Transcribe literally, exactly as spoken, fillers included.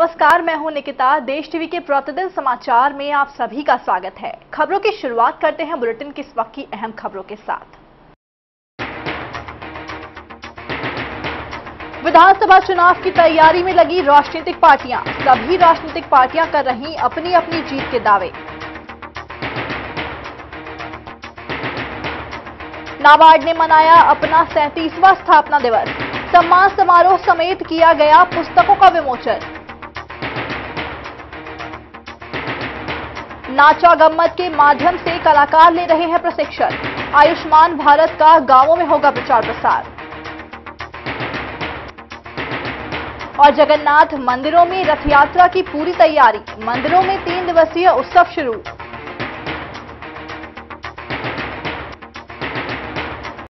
नमस्कार, मैं हूं निकिता। देश टीवी के प्रतिदिन समाचार में आप सभी का स्वागत है। खबरों की शुरुआत करते हैं बुलेटिन की इस वक्त की अहम खबरों के साथ। विधानसभा चुनाव की तैयारी में लगी राजनीतिक पार्टियां, सभी राजनीतिक पार्टियां कर रही अपनी अपनी जीत के दावे। नाबार्ड ने मनाया अपना सैंतीसवां स्थापना दिवस, सम्मान समारोह समेत किया गया पुस्तकों का विमोचन। नाचा गम्मत के माध्यम से कलाकार ले रहे हैं प्रशिक्षण। आयुष्मान भारत का गांवों में होगा प्रचार प्रसार। और जगन्नाथ मंदिरों में रथ यात्रा की पूरी तैयारी, मंदिरों में तीन दिवसीय उत्सव शुरू।